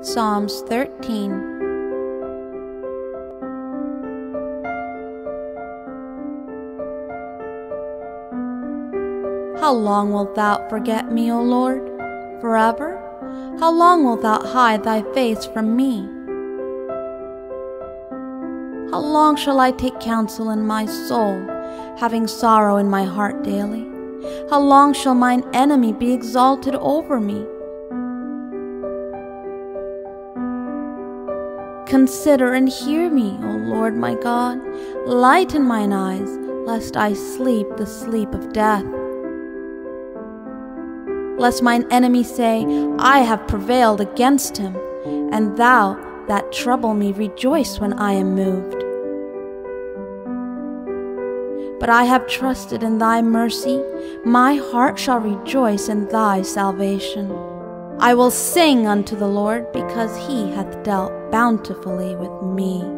Psalms 13. How long wilt thou forget me, O Lord? Forever? How long wilt thou hide thy face from me? How long shall I take counsel in my soul, having sorrow in my heart daily? How long shall mine enemy be exalted over me? Consider and hear me, O Lord my God. Lighten mine eyes, lest I sleep the sleep of death. Lest mine enemy say, I have prevailed against him, and thou that trouble me rejoice when I am moved. But I have trusted in thy mercy, my heart shall rejoice in thy salvation. I will sing unto the Lord, because he hath dealt bountifully with me.